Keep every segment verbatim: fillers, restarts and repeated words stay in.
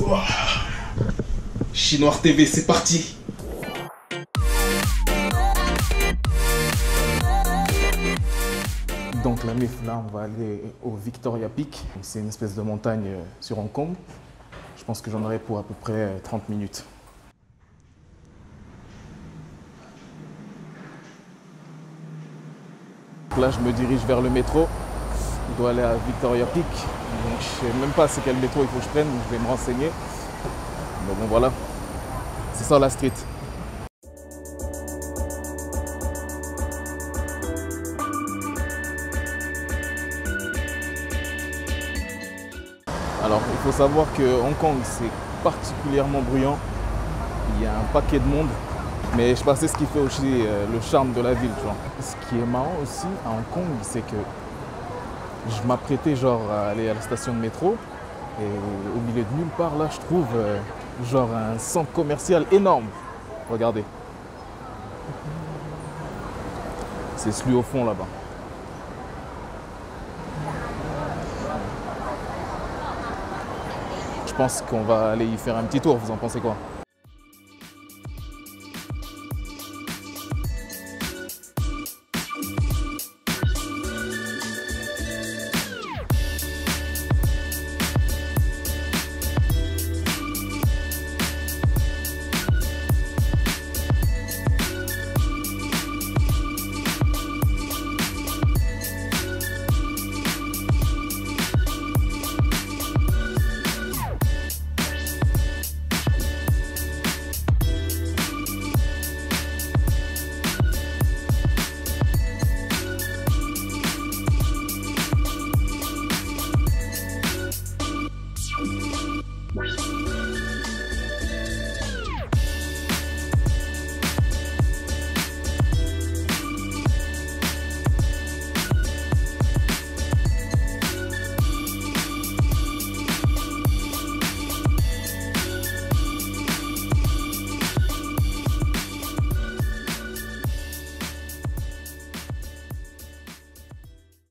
Wow. Chinoir T V, c'est parti. Donc la M I F, là, on va aller au Victoria Peak. C'est une espèce de montagne sur Hong Kong. Je pense que j'en aurai pour à peu près trente minutes. Là, je me dirige vers le métro. Je dois aller à Victoria Peak. Donc, je ne sais même pas c'est quel métro il faut que je prenne. Donc, je vais me renseigner. Mais bon, voilà. C'est ça la street. Alors, il faut savoir que Hong Kong, c'est particulièrement bruyant. Il y a un paquet de monde. Mais je sais pas, c'est ce qui fait aussi le charme de la ville, tu vois. Ce qui est marrant aussi à Hong Kong, c'est que je m'apprêtais genre à aller à la station de métro et au milieu de nulle part, là, je trouve euh, genre un centre commercial énorme. Regardez. C'est celui au fond, là-bas. Je pense qu'on va aller y faire un petit tour, vous en pensez quoi?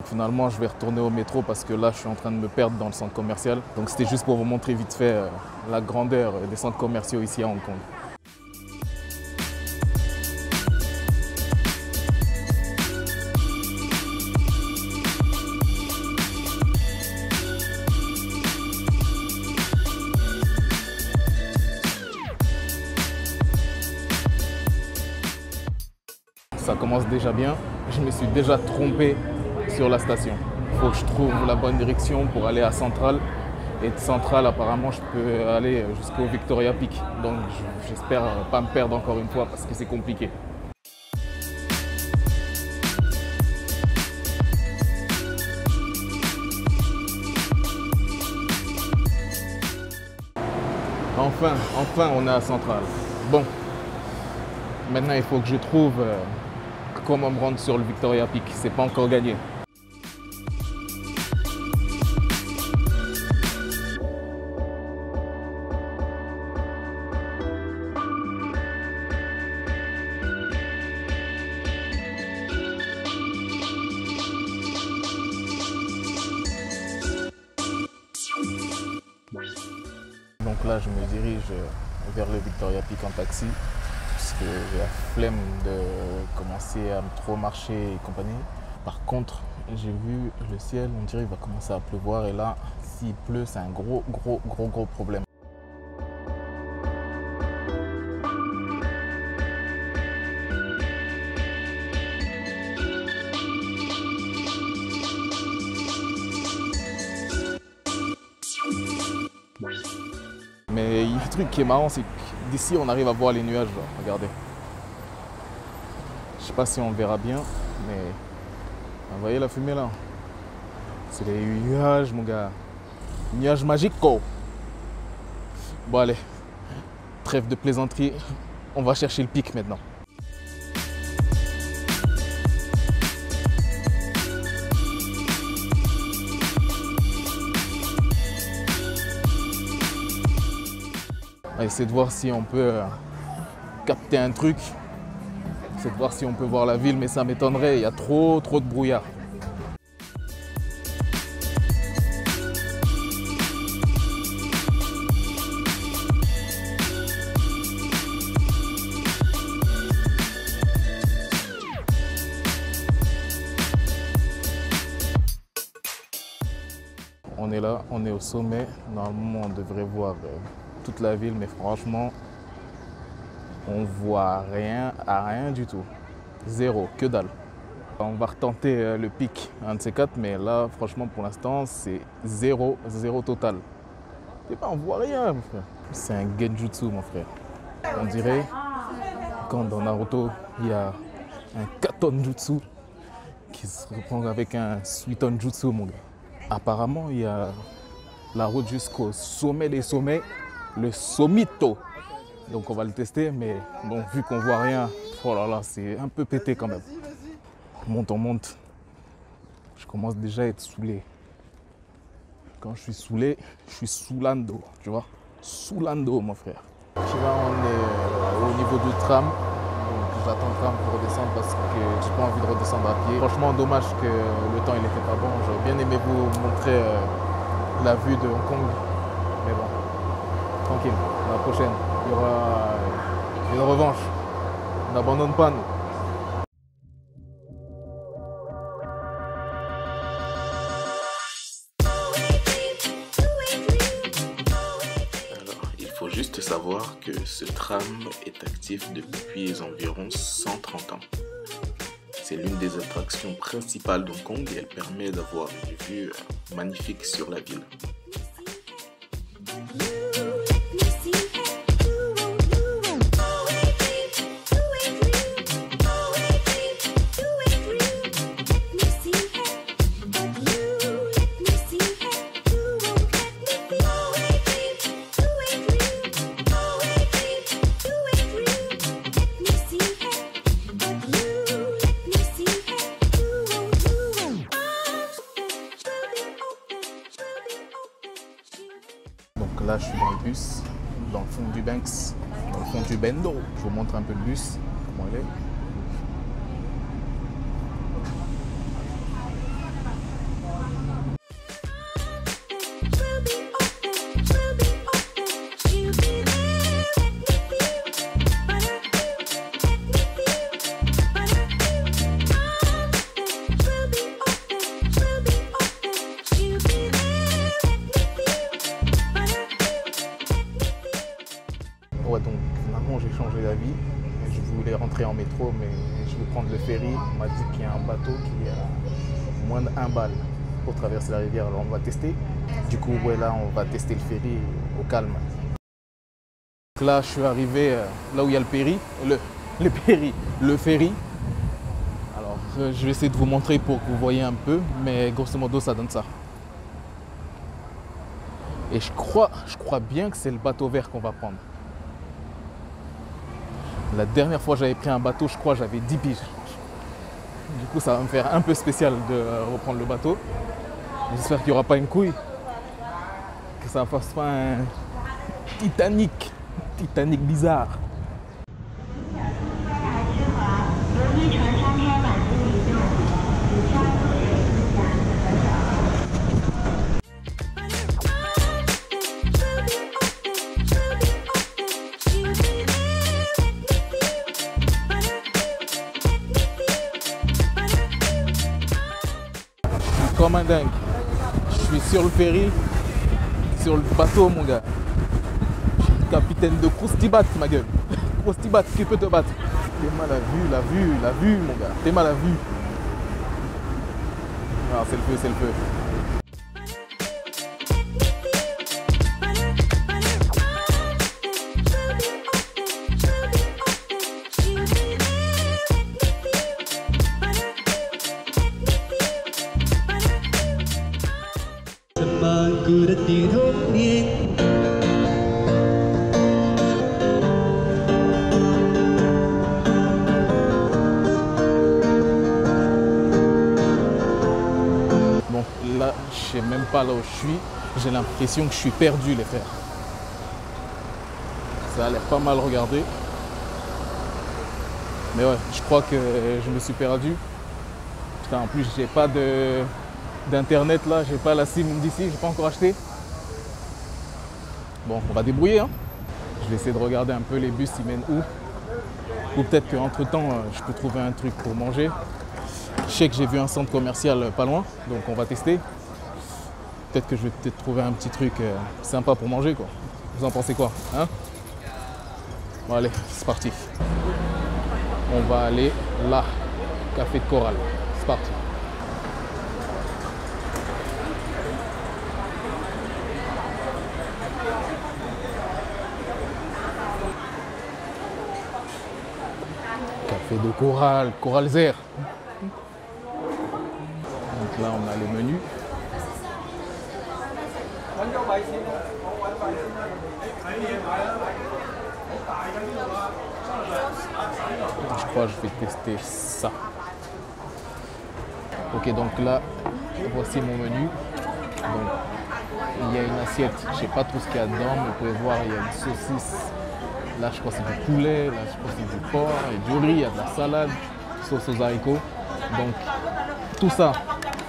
Finalement, je vais retourner au métro parce que là, je suis en train de me perdre dans le centre commercial. Donc, c'était juste pour vous montrer vite fait euh, la grandeur des centres commerciaux ici à Hong Kong. Ça commence déjà bien. Je me suis déjà trompé sur la station. Il faut que je trouve la bonne direction pour aller à Central. Et de Central, apparemment, je peux aller jusqu'au Victoria Peak. Donc, j'espère pas me perdre encore une fois parce que c'est compliqué. Enfin, enfin, on est à Central. Bon, maintenant, il faut que je trouve comment me rendre sur le Victoria Peak. C'est pas encore gagné. Donc là, je me dirige vers le Victoria Peak en taxi, parce que j'ai la flemme de commencer à trop marcher et compagnie. Par contre, j'ai vu le ciel, on dirait qu'il va commencer à pleuvoir, et là, s'il pleut, c'est un gros, gros, gros, gros problème. Mais le truc qui est marrant, c'est que d'ici, on arrive à voir les nuages, là. Regardez. Je sais pas si on le verra bien, mais vous voyez la fumée, là. C'est les nuages, mon gars. Nuages magiques, quoi. Bon, allez. Trêve de plaisanterie. On va chercher le pic, maintenant. Essayer de voir si on peut capter un truc. Essayer de voir si on peut voir la ville, mais ça m'étonnerait, il y a trop trop de brouillard. là, on est au sommet. Normalement, on devrait voir euh, toute la ville, mais franchement, on voit rien à rien du tout. Zéro, que dalle. On va retenter euh, le pic, un de ces quatre, mais là, franchement, pour l'instant, c'est zéro, zéro total. Et ben, on voit rien, mon frère. C'est un Genjutsu, mon frère. On dirait, quand dans Naruto, il y a un Katonjutsu qui se reprend avec un Suitonjutsu, mon gars. Apparemment, il y a la route jusqu'au sommet des sommets, le Sommito. Donc on va le tester, mais bon, vu qu'on voit rien, oh là là, c'est un peu pété quand même. Monte, on monte. Je commence déjà à être saoulé. Quand je suis saoulé, je suis soulando, tu vois. Soulando, mon frère. Là, on est au niveau du tram. J'attends le tram pour redescendre parce que j'ai pas envie de redescendre à pied. Franchement, dommage que le temps il était pas bon. J'aurais bien aimé vous montrer euh, la vue de Hong Kong. Mais bon, tranquille, la prochaine, il y aura une revanche. On n'abandonne pas nous. Juste savoir que ce tram est actif depuis environ cent trente ans. C'est l'une des attractions principales d'Hong Kong et elle permet d'avoir une vue magnifique sur la ville. Là, je suis dans le bus, dans le fond du Banks, dans le fond du Bendo. Je vous montre un peu le bus, comment il est. Ouais, donc finalement j'ai changé d'avis, je voulais rentrer en métro mais je vais prendre le ferry, on m'a dit qu'il y a un bateau qui est à moins d'un bal pour traverser la rivière, alors on va tester. Du coup ouais, là on va tester le ferry au calme. Donc là je suis arrivé là où il y a le péri, le, le péri, le ferry. Alors je vais essayer de vous montrer pour que vous voyez un peu, mais grosso modo ça donne ça. Et je crois, je crois bien que c'est le bateau vert qu'on va prendre. La dernière fois j'avais pris un bateau, je crois j'avais dix piges. Du coup ça va me faire un peu spécial de reprendre le bateau. J'espère qu'il n'y aura pas une couille. Que ça ne fasse pas un Titanic. Titanic bizarre. Comme un dingue, je suis sur le ferry, sur le bateau mon gars. Je suis le capitaine de Croustibat ma gueule. Croustibat qui peut te battre. T'es mal à vue, la vue, la vue mon gars. T'es mal à vue. Ah c'est le feu, c'est le feu. Bon, là, je sais même pas là où je suis. J'ai l'impression que je suis perdu, les frères. Ça a l'air pas mal regardé. Mais ouais, je crois que je me suis perdu. Putain, en plus, j'ai pas de... d'internet là, j'ai pas la sim d'ici, j'ai pas encore acheté. Bon, on va débrouiller hein. Je vais essayer de regarder un peu les bus, ils mènent où. Ou peut-être qu'entre temps, je peux trouver un truc pour manger. Je sais que j'ai vu un centre commercial pas loin, donc on va tester. peut-être que je vais peut-être trouver un petit truc euh, sympa pour manger, quoi. Vous en pensez quoi, hein? Bon, allez, c'est parti. On va aller là, Café de Coral. C'est parti. Café de Coral, Coral Zer. Donc là, on a le menu. Je crois que je vais tester ça. Ok, donc là, voici mon menu. Donc, il y a une assiette, je ne sais pas tout ce qu'il y a dedans, mais vous pouvez voir, il y a une saucisse. Là, je crois que c'est du poulet, là, je crois que c'est du porc, il y a du riz, il y a de la salade, sauce aux haricots. Donc, tout ça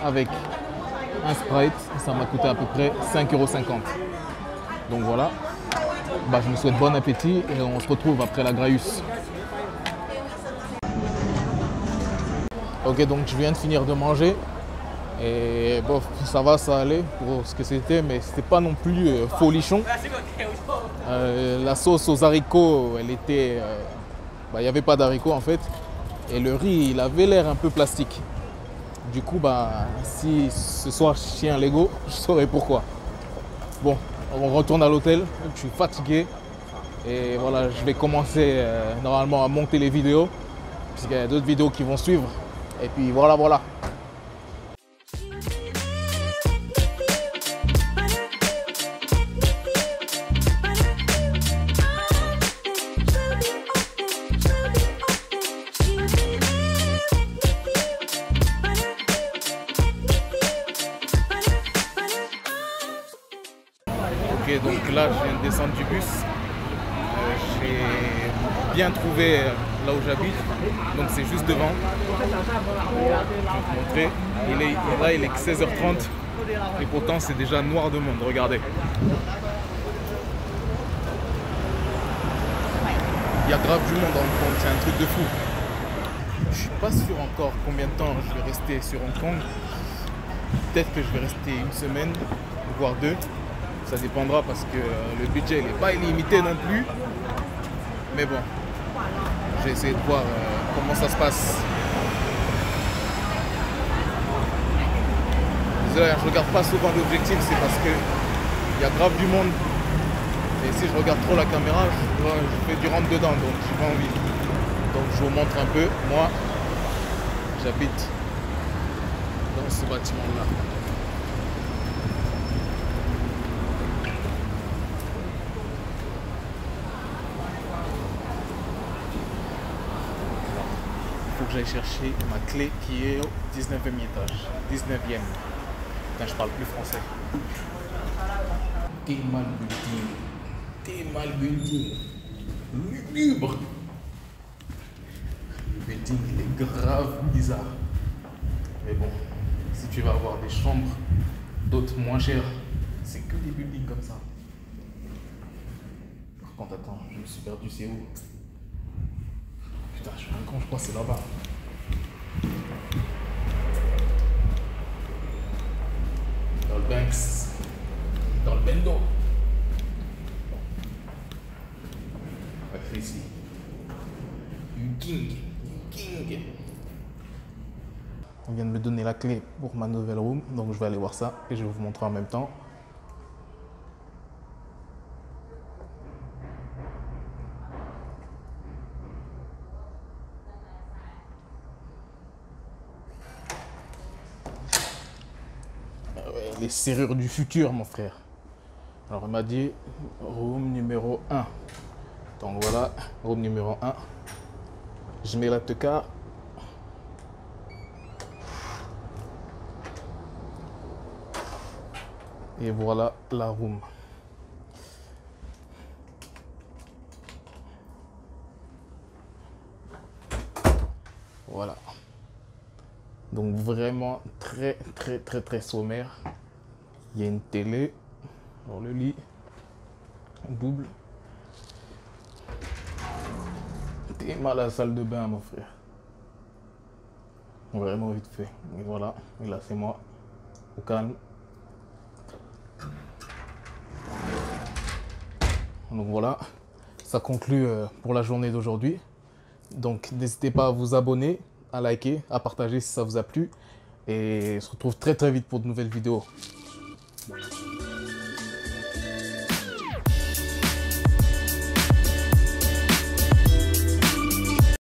avec un Sprite, ça m'a coûté à peu près cinq euros cinquante. Donc voilà, bah, je vous souhaite bon appétit et on se retrouve après la Graius. Ok, donc je viens de finir de manger et bon, ça va, ça allait pour ce que c'était, mais c'était pas non plus euh, folichon. Euh, la sauce aux haricots, elle était, euh, bah, il n'y avait pas d'haricots en fait, et le riz, il avait l'air un peu plastique. Du coup, bah, si ce soir je suis un Lego, je saurais pourquoi. Bon, on retourne à l'hôtel, je suis fatigué et voilà, je vais commencer euh, normalement à monter les vidéos parce qu'il y a d'autres vidéos qui vont suivre. Et puis voilà, voilà. Ok, donc là, je viens de descendre du bus. Euh, J'ai bien trouvé euh, là où j'habite, donc c'est juste devant. Je vais vous montrer. Il est, là, il est que seize heures trente et pourtant c'est déjà noir de monde, regardez. Il y a grave du monde dans Hong Kong, c'est un truc de fou. Je suis pas sûr encore combien de temps je vais rester sur Hong Kong. Peut-être que je vais rester une semaine, voire deux. Ça dépendra parce que le budget n'est pas illimité non plus. Mais bon, j'ai essayé de voir comment ça se passe. Désolé, je ne regarde pas souvent l'objectif, c'est parce qu'il y a grave du monde. Et si je regarde trop la caméra, je, je fais du rentre-dedans, donc j'ai pas envie. Donc je vous montre un peu. Moi, j'habite dans ce bâtiment-là. J'ai cherché ma clé qui est au dix-neuvième étage. dix-neuvième. Putain, je parle plus français. Thermal building. Thermal building. Lugubre. Le building, il est grave bizarre. Mais bon, si tu vas avoir des chambres d'autres moins chères, c'est que des buildings comme ça. Par contre, attends, je me suis perdu, c'est où? Putain, je suis un con, je crois que c'est là-bas. Dans le Banks. Dans le Bendo. Ouais, c'est ici. Yuking. Yuking. On vient de me donner la clé pour ma nouvelle room, donc je vais aller voir ça et je vais vous montrer en même temps. Les serrures du futur, mon frère. Alors, il m'a dit room numéro un. Donc voilà, room numéro un. Je mets la tecard. Et voilà la room. Voilà. Donc vraiment très très très très sommaire. Il y a une télé dans le lit, double. T'es mal à la salle de bain, mon frère. Vraiment vite fait. Et voilà, et là c'est moi, au calme. Donc voilà, ça conclut pour la journée d'aujourd'hui. Donc n'hésitez pas à vous abonner, à liker, à partager si ça vous a plu. Et on se retrouve très très vite pour de nouvelles vidéos.